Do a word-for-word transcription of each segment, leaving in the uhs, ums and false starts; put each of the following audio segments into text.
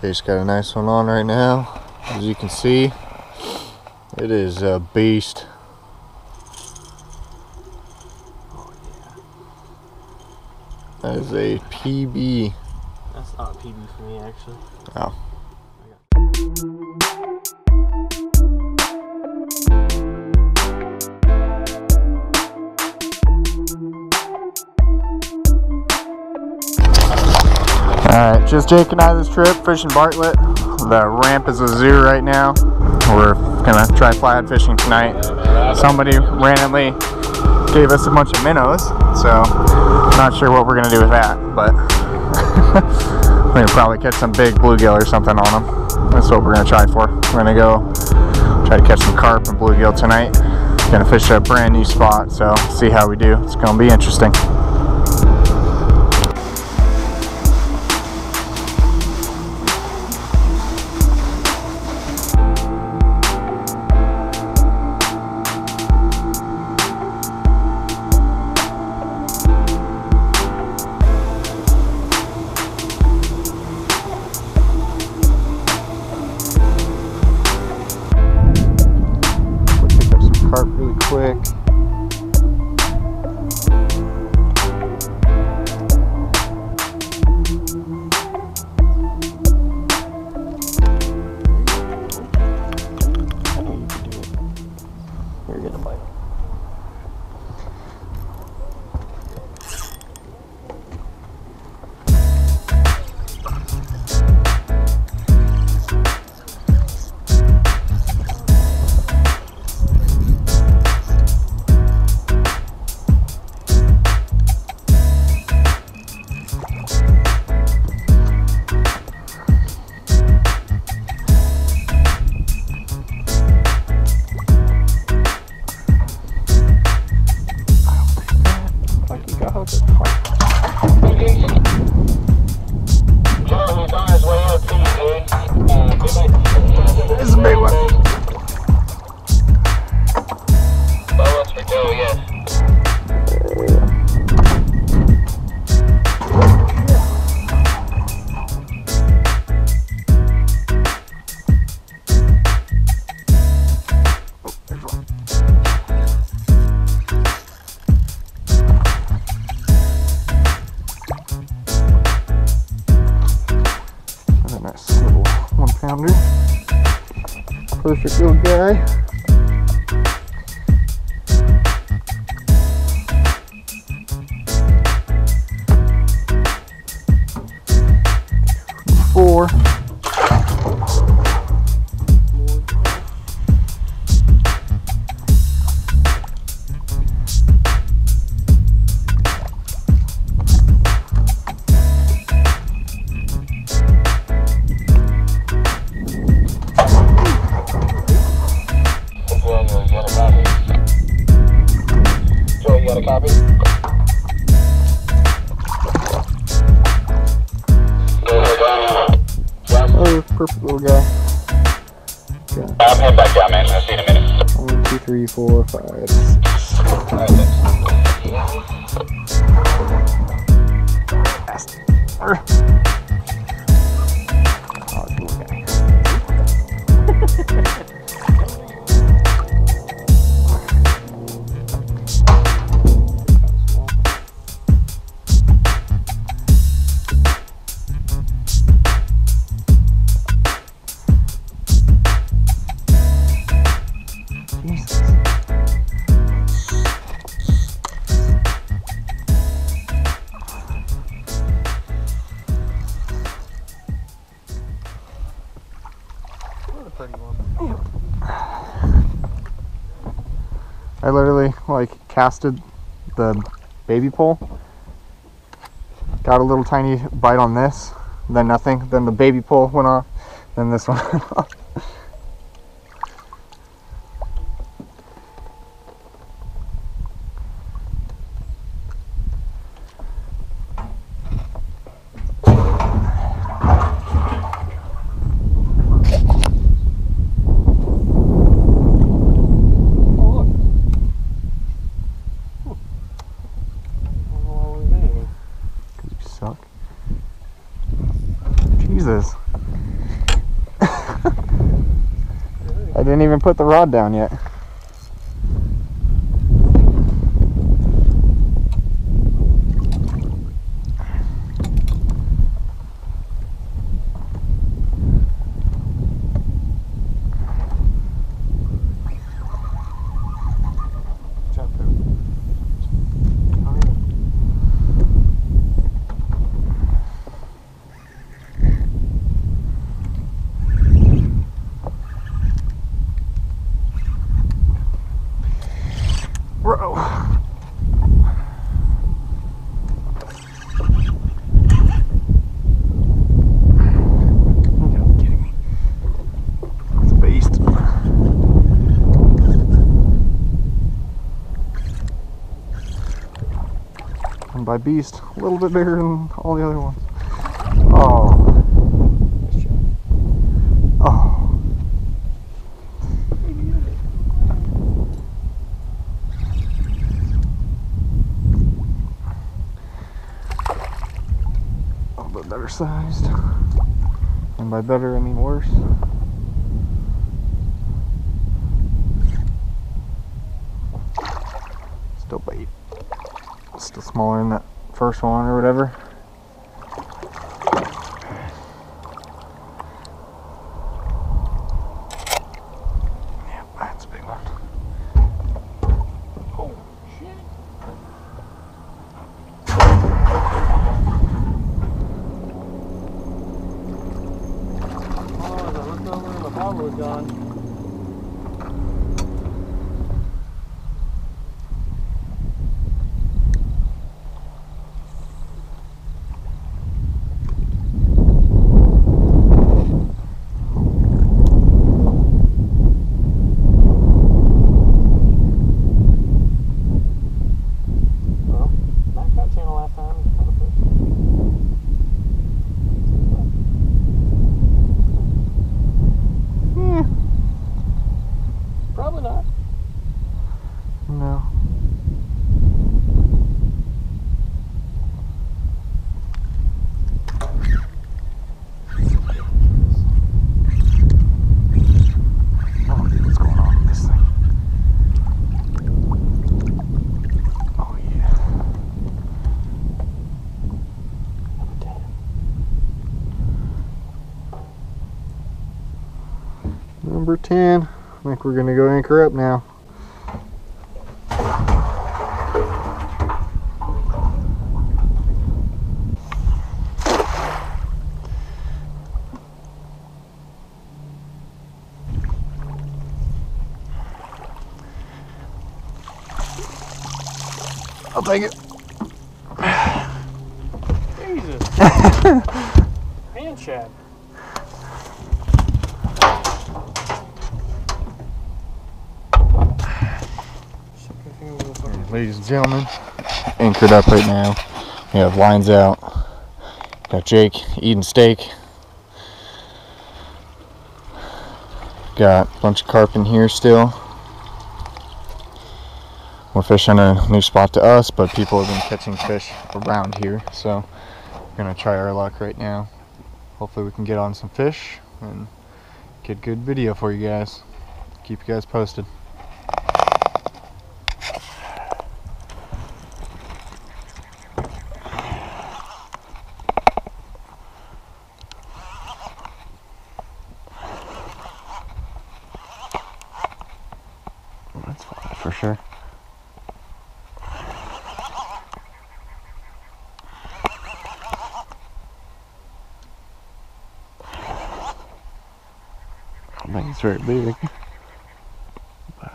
Jake's got a nice one on right now. As you can see, it is a beast. Oh, yeah. That is a P B. That's not a P B for me, actually. Oh. Alright, just Jake and I this trip, fishing Bartlett. The ramp is a zoo right now. We're gonna try flathead fishing tonight. Somebody randomly gave us a bunch of minnows, so not sure what we're gonna do with that, but we're gonna probably catch some big bluegill or something on them. That's what we're gonna try for. We're gonna go try to catch some carp and bluegill tonight. Gonna fish a brand new spot, so see how we do. It's gonna be interesting. Really quick. You're gonna bite. Perfect little guy. Four. Perfect little guy. Yeah. I'm heading back down, man. I'll see you in a minute. One, two, three, four, five, six. Alright, thanks. Oh, little I literally like casted the baby pole, got a little tiny bite on this, then nothing, then the baby pole went off, then this one went off. Jesus. I didn't even put the rod down yet. By beast, a little bit bigger than all the other ones. Oh, nice job. Oh, a little bit better sized, and by better I mean worse. Still bait. Still smaller than that first one or whatever. Yeah, that's a big one. Oh shit! Oh, I looked over where the bobber was gone. Number ten. I think we're gonna go anchor up now. I'll take it. Jesus. Man, Chad. Ladies and gentlemen, anchored up right now. We have lines out. Got Jake eating steak. Got a bunch of carp in here still. We're fishing a new spot to us, but people have been catching fish around here. So we're gonna try our luck right now. Hopefully we can get on some fish and get good video for you guys. Keep you guys posted. For sure. I think it's very big. But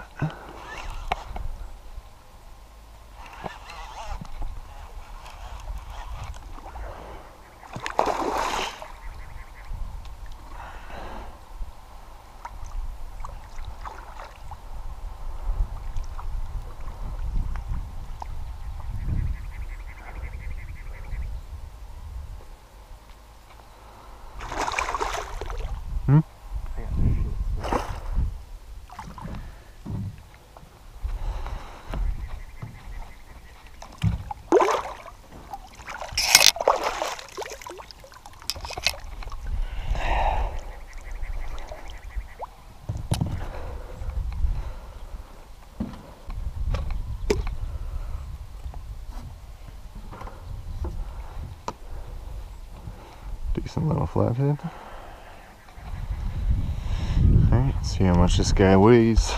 Decent little flathead. Alright, let's see how much this guy weighs.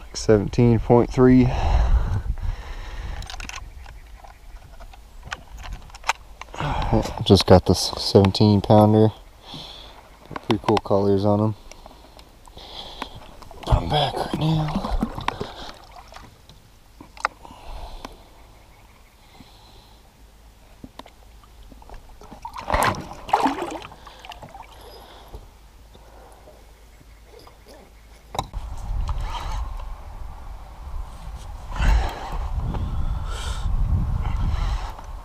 Like seventeen point three. Just got this seventeen pounder. Got pretty cool colors on them. I'm back right now.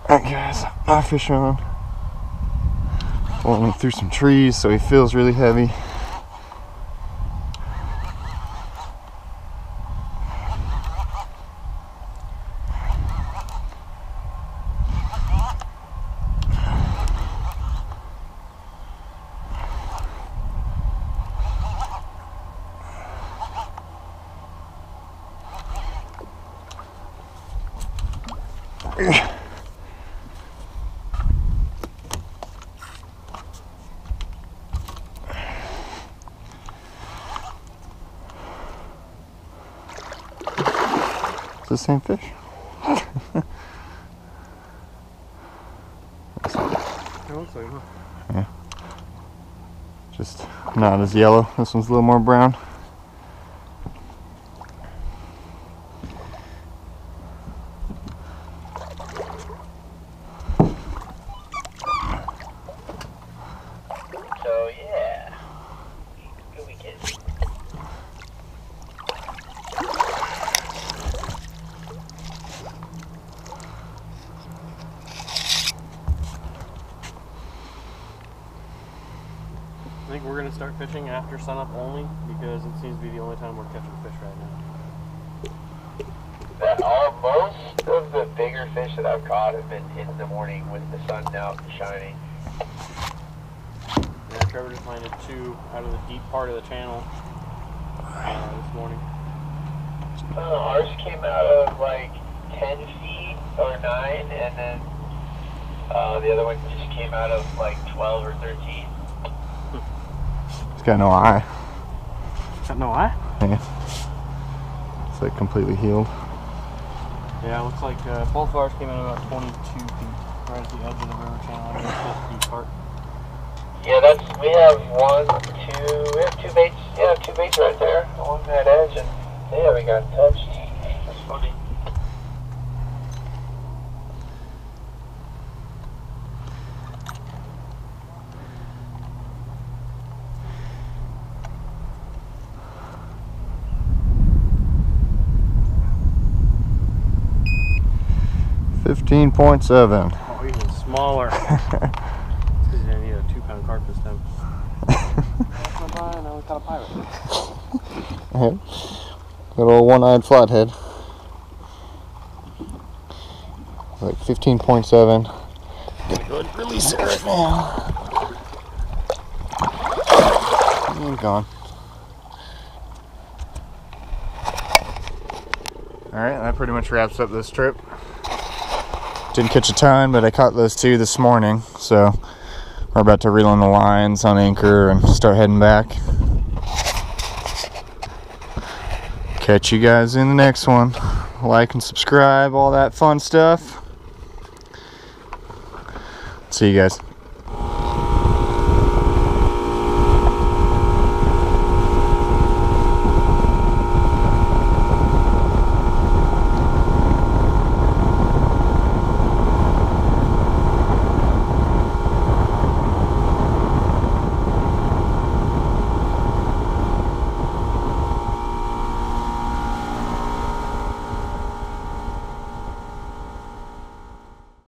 Alright guys, my fish on. Pulling him through some trees so he feels really heavy. The same fish. It looks like, huh? Yeah. Just not as yellow. This one's a little more brown. So yeah. Good weekend. I think we're going to start fishing after sunup only because it seems to be the only time we're catching fish right now. That all, most of the bigger fish that I've caught have been in the morning with the sun out and shining. Yeah, Trevor just landed two out of the deep part of the channel uh, this morning. Uh, ours came out of like ten feet or nine, and then uh, the other one just came out of like twelve or thirteen. Got no eye. Got no eye? Yeah. It's like completely healed. Yeah, it looks like uh, both of ours came in about twenty-two feet, right at the edge of the river channel, in the deep part. Yeah, that's, we have one, two, we have two baits, yeah, two baits right there along that edge, and they haven't gotten touched. That's funny. fifteen point seven. Oh, even smaller. This is gonna need a two pound carp this time. I caught a pirate. Little one eyed flathead. Like fifteen point seven. Gonna go ahead and release it right now. And gone. Alright, that pretty much wraps up this trip. Didn't catch a ton, but I caught those two this morning, so we're about to reel in the lines on anchor and start heading back. Catch you guys in the next one. Like and subscribe, all that fun stuff. See you guys.